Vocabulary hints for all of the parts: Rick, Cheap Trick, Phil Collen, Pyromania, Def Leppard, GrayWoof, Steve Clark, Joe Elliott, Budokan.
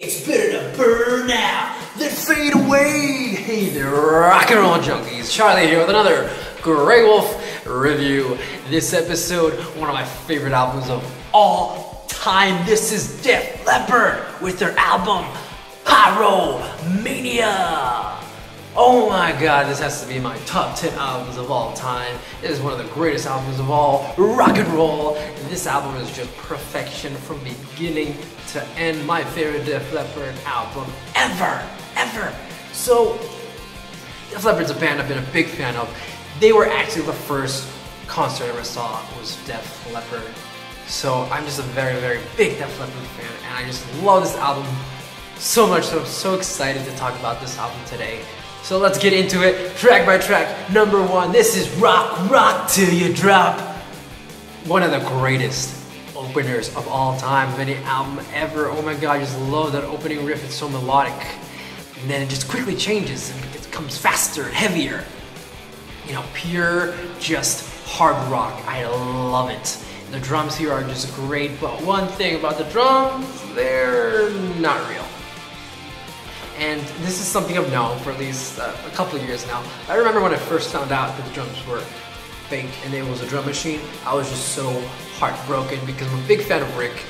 It's better to burn out than fade away. Hey there, rock and roll junkies. Charlie here with another Grey Wolf review. This episode, one of my favorite albums of all time. This is Def Leppard with their album Pyromania. Oh my god, this has to be my top 10 albums of all time. It is one of the greatest albums of all rock and roll. This album is just perfection from beginning to end. My favorite Def Leppard album ever. So, Def Leppard's a band I've been a big fan of. They were actually the first concert I ever saw was Def Leppard. So I'm just a very, very big Def Leppard fan, and I just love this album so much, so I'm so excited to talk about this album today. So let's get into it, track by track. Number one, this is Rock, Rock Till You Drop. One of the greatest openers of all time, of any album ever. Oh my god, I just love that opening riff, it's so melodic. And then it just quickly changes, and it becomes faster and heavier. You know, pure, just hard rock. I love it. The drums here are just great, but one thing about the drums, they're not real. And this is something I've known for at least a couple of years now. I remember when I first found out that the drums were fake and it was a drum machine, I was just so heartbroken because I'm a big fan of Rick.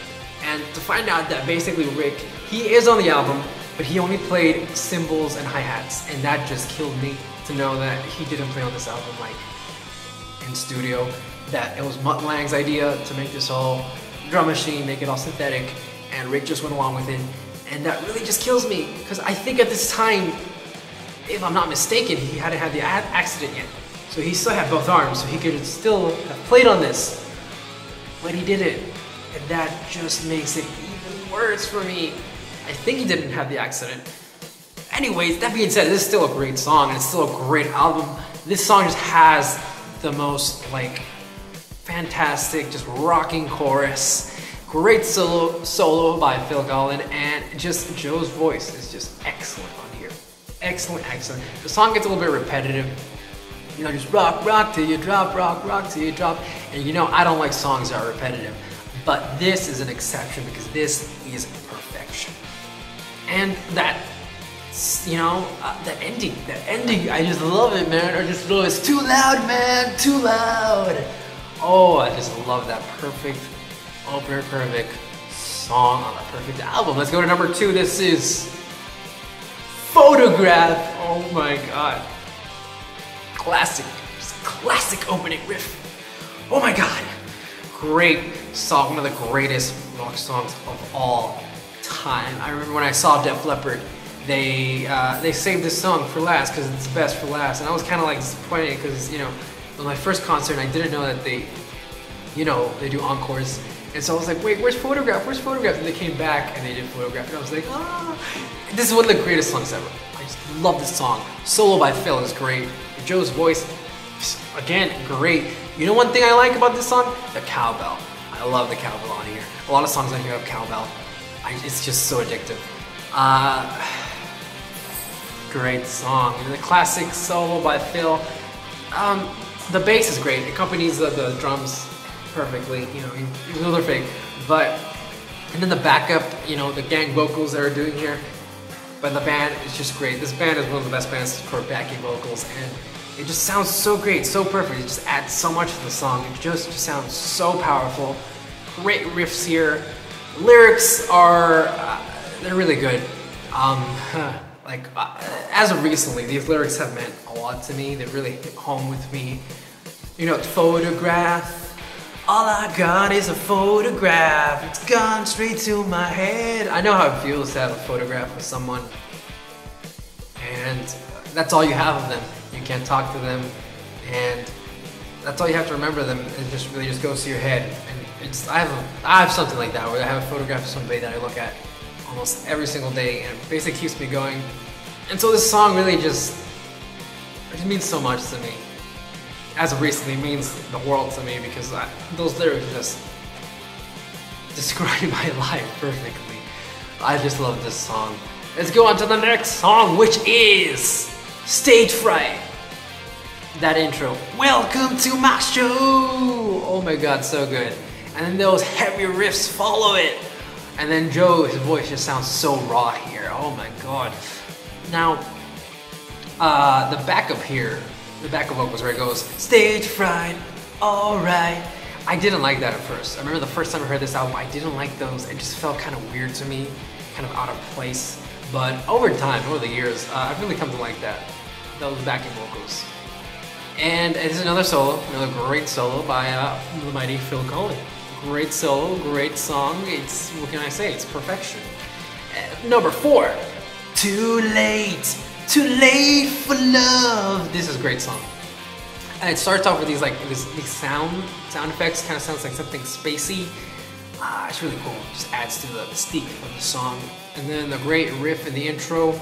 And to find out that basically Rick, he is on the album, but he only played cymbals and hi-hats, and that just killed me to know that he didn't play on this album like in studio, that it was Mutt Lang's idea to make this all drum machine, make it all synthetic, and Rick just went along with it. And that really just kills me, because I think at this time, if I'm not mistaken, he hadn't had the accident yet. So he still had both arms, so he could still have played on this. But he didn't, and that just makes it even worse for me. I think he didn't have the accident. Anyways, that being said, this is still a great song, and it's still a great album. This song just has the most, like, fantastic, just rocking chorus. Great solo by Phil Collen, and just Joe's voice is just excellent on here. Excellent. The song gets a little bit repetitive. You know, just rock, rock till you drop, rock, rock till you drop. And you know, I don't like songs that are repetitive, but this is an exception because this is perfection. And that, you know, that ending, I just love it, man. I just love it. It's too loud, man, too loud. Oh, I just love that perfect opener, perfect song on the perfect album. Let's go to number two. This is Photograph. Oh my god. Classic. Just classic opening riff. Oh my god. Great song. One of the greatest rock songs of all time. I remember when I saw Def Leppard, they saved this song for last because it's best for last. And I was kind of like disappointed because, you know, it was my first concert and I didn't know that they, you know, they do encores. And so I was like, wait, where's Photograph? Where's Photograph? And they came back and they did Photograph. And I was like, ah. This is one of the greatest songs ever. I just love this song. Solo by Phil is great. Joe's voice, again, great. You know one thing I like about this song? The cowbell. I love the cowbell on here. A lot of songs on here have cowbell. It's just so addictive. Great song. And the classic solo by Phil. The bass is great. It accompanies the drums perfectly, you know, even though they're fake, but, and then the backup, you know, the gang vocals that are doing here, but the band is just great. This band is one of the best bands for backing vocals, and it just sounds so great, so perfect. It just adds so much to the song. It just sounds so powerful. Great riffs here. Lyrics are, they're really good. As of recently, these lyrics have meant a lot to me. They really hit home with me. You know, photograph. All I got is a photograph, it's gone straight to my head. I know how it feels to have a photograph of someone, and that's all you have of them. You can't talk to them, and that's all you have to remember them. It just really just goes to your head. And it's, I have something like that where I have a photograph of somebody that I look at almost every single day, and it basically keeps me going. And so this song really just means so much to me. As of recently, means the world to me because those lyrics just describe my life perfectly. I just love this song. Let's go on to the next song, which is Stage Fright. That intro, welcome to my show. Oh my god, so good. And then those heavy riffs follow it. And then Joe, his voice just sounds so raw here. Oh my God. Now, the backup here, the backup vocals where it goes, stage fright, all right. I didn't like that at first. I remember the first time I heard this album, I didn't like those. It just felt kind of weird to me, kind of out of place. But over time, over the years, I've really come to like that, those backing vocals. And it's another solo, another great solo by the mighty Phil Collen. Great solo, great song. It's, what can I say, it's perfection. Number four, too late for love. This is a great song. And it starts off with these sound effects, kind of sounds like something spacey. It's really cool. It just adds to the mystique of the song. And then the great riff in the intro.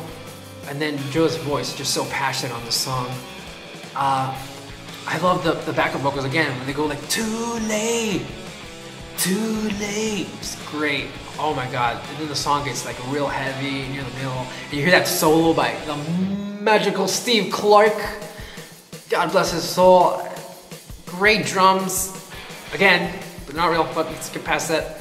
And then Joe's voice, just so passionate on the song. I love the backup vocals again when they go like too late. It's great. Oh my God. And then the song gets like real heavy near the middle. And you hear that solo by the magical Steve Clark. God bless his soul. Great drums. Again, but not real, but let's get past that.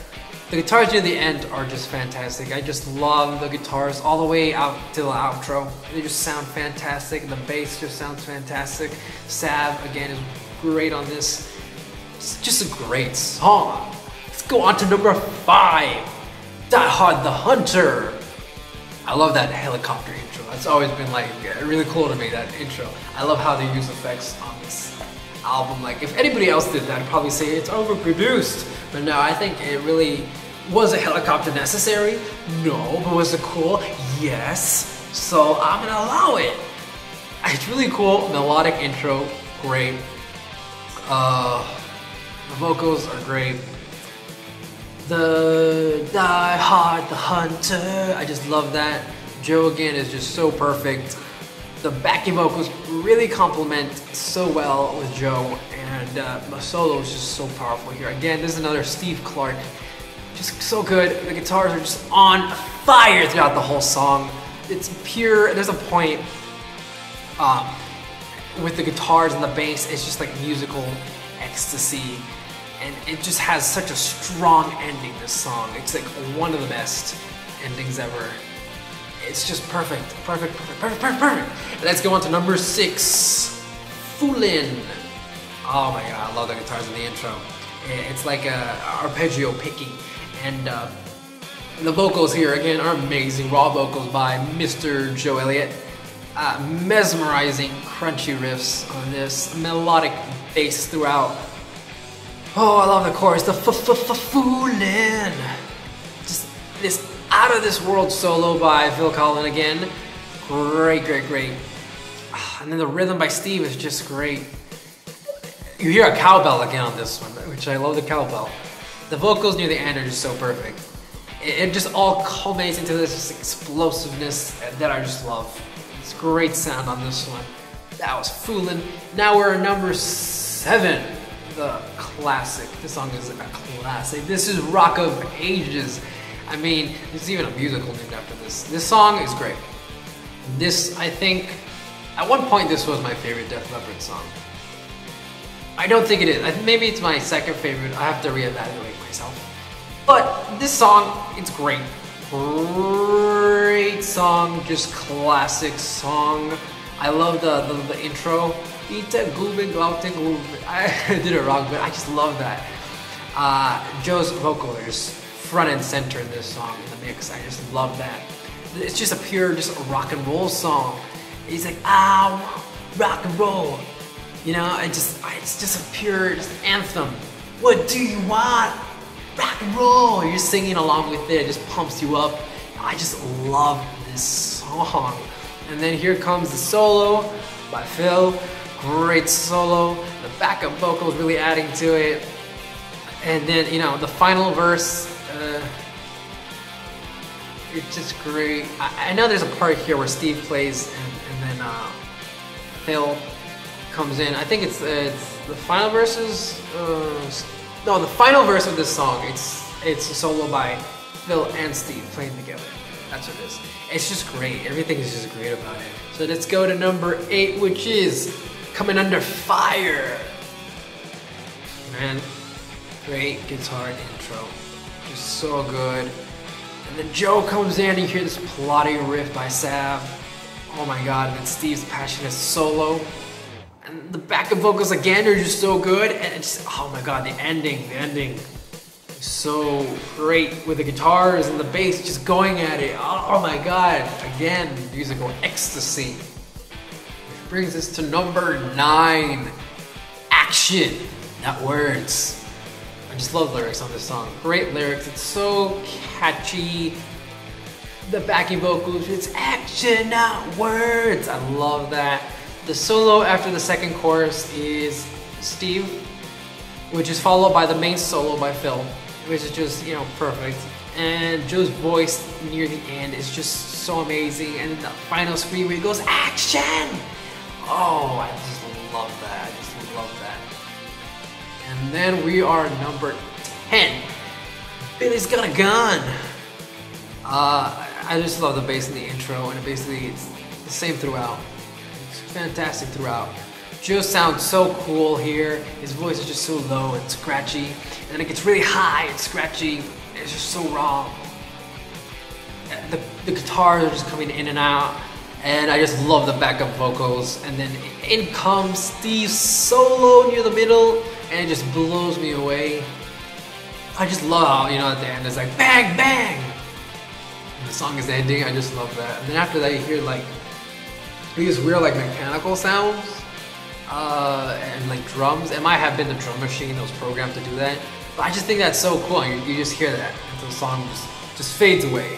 The guitars near the end are just fantastic. I just love the guitars all the way out till the outro. They just sound fantastic. The bass just sounds fantastic. Sav, again, is great on this. It's just a great song. Let's go on to number five. Die Hard the Hunter. I love that helicopter intro. That's always been like really cool to me, that intro. I love how they use effects on this album. Like if anybody else did that, I'd probably say it's overproduced. But no, I think it really was a helicopter necessary. No, but was it cool? Yes. So I'm gonna allow it. It's really cool melodic intro, great. The vocals are great. The Die Hard the Hunter. I just love that. Joe again is just so perfect. The backing vocals really complement so well with Joe, and the solo is just so powerful here. Again, this is another Steve Clark, just so good. The guitars are just on fire throughout the whole song. It's pure. There's a point with the guitars and the bass. It's just like musical ecstasy, and it just has such a strong ending. This song, it's like one of the best endings ever. It's just perfect. Let's go on to number six, Foolin. Oh my God, I love the guitars in the intro. It's like a arpeggio picking, and the vocals here again are amazing. Raw vocals by Mr. Joe Elliott. Mesmerizing, crunchy riffs on this, melodic bass throughout. Oh, I love the chorus, the Foolin. Just this out of this world solo by Phil Collen again. Great. And then the rhythm by Steve is just great. You hear a cowbell again on this one, which I love the cowbell. The vocals near the end are just so perfect. It just all culminates into this explosiveness that I just love. It's great sound on this one. That was Foolin'. Now we're at number seven. The classic. This song is a classic. This is Rock of Ages. I mean, there's even a musical named after this. This song is great. This, I think, at one point this was my favorite Def Leppard song. I don't think it is. Maybe it's my second favorite. I have to reevaluate myself. But this song, it's great. Great song, just classic song. I love the intro. I did it wrong, but I just love that. Joe's vocals, front and center in this song, in the mix. I just love that. It's just a pure, just a rock and roll song. He's like, ah, rock and roll. You know, it's just a pure anthem. What do you want? Rock and roll. You're singing along with it. It just pumps you up. I just love this song. And then here comes the solo by Phil. Great solo. The backup vocals really adding to it. And then, you know, the final verse. It's just great. I know there's a part here where Steve plays and then Phil comes in. I think it's the final verses. No, the final verse of this song. It's a solo by Phil and Steve playing together. That's what it is. It's just great. Everything is just great about it. So let's go to number eight, which is Coming Under Fire. Man, great guitar intro. So good. And then Joe comes in, you hear this plodding riff by Sav. Oh my god, and then Steve's passionate solo. And the backup vocals again are just so good, and it's just, oh my god, the ending. So great with the guitars and the bass just going at it. Oh my god, again, musical ecstasy. Which brings us to number 9, action, not words. I just love lyrics on this song, great lyrics, it's so catchy. The backing vocals, it's action, not words. I love that. The solo after the second chorus is Steve, which is followed by the main solo by Phil, which is just, you know, perfect. And Joe's voice near the end is just so amazing. And the final scream where he goes, action! Oh, I just love that. I just love that. And then we are number 10. Billy's got a gun. I just love the bass in the intro, and basically it's the same throughout. It's fantastic throughout. Joe sounds so cool here. His voice is just so low and scratchy, and then it gets really high and scratchy. It's just so raw. The guitars are just coming in and out, and I just love the backup vocals. And then in comes Steve's solo near the middle, and it just blows me away. I just love how, you know, at the end it's like bang bang. And the song is ending. I just love that. And then after that, you hear like these weird like mechanical sounds. And like drums. It might have been the drum machine that was programmed to do that, but I just think that's so cool. You just hear that until the song just fades away.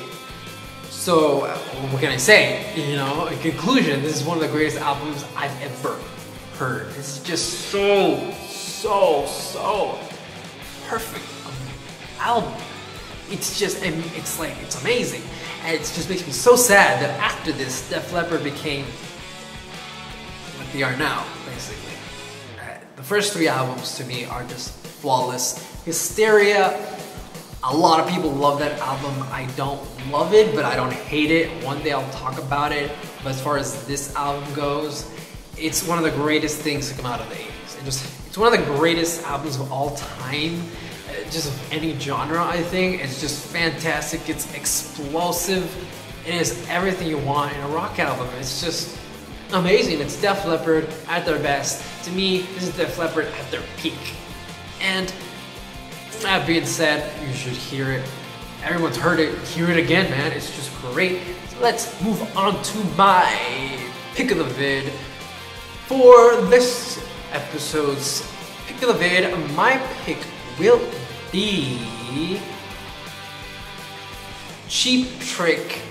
So what can I say? You know, in conclusion, this is one of the greatest albums I've ever heard. It's just so perfect album. It's just, it's like, it's amazing, and it just makes me so sad that after this, Def Leppard became what they are now. Basically, the first 3 albums to me are just flawless. Hysteria, a lot of people love that album. I don't love it, but I don't hate it. One day I'll talk about it, but as far as this album goes, it's one of the greatest things to come out of the 80s. It's one of the greatest albums of all time, just of any genre, I think. It's just fantastic, it's explosive, it is everything you want in a rock album. It's just amazing. It's Def Leppard at their best. To me, this is Def Leppard at their peak. And that being said, you should hear it. Everyone's heard it. Hear it again, man. It's just great. So let's move on to my pick of the vid. For this episode's pick of the vid, my pick will be Cheap Trick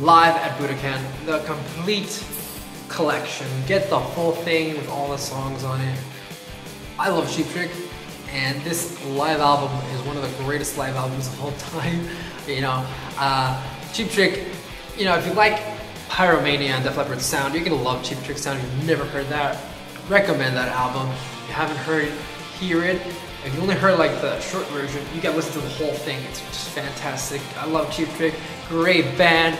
live at Budokan. The complete collection. Get the whole thing with all the songs on it. I love Cheap Trick, and this live album is one of the greatest live albums of all time. You know, Cheap Trick, you know, if you like Pyromania and Def Leppard's sound, you're gonna love Cheap Trick's sound. If you've never heard that, recommend that album. If you haven't heard it, hear it. If you only heard like the short version, you gotta listen to the whole thing. It's just fantastic. I love Cheap Trick, great band.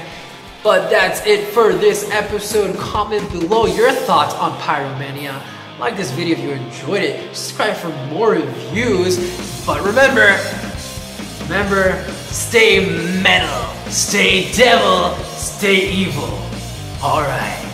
But that's it for this episode. Comment below your thoughts on Pyromania. Like this video if you enjoyed it. Subscribe for more reviews. But remember, stay metal, stay devil, stay evil. Alright.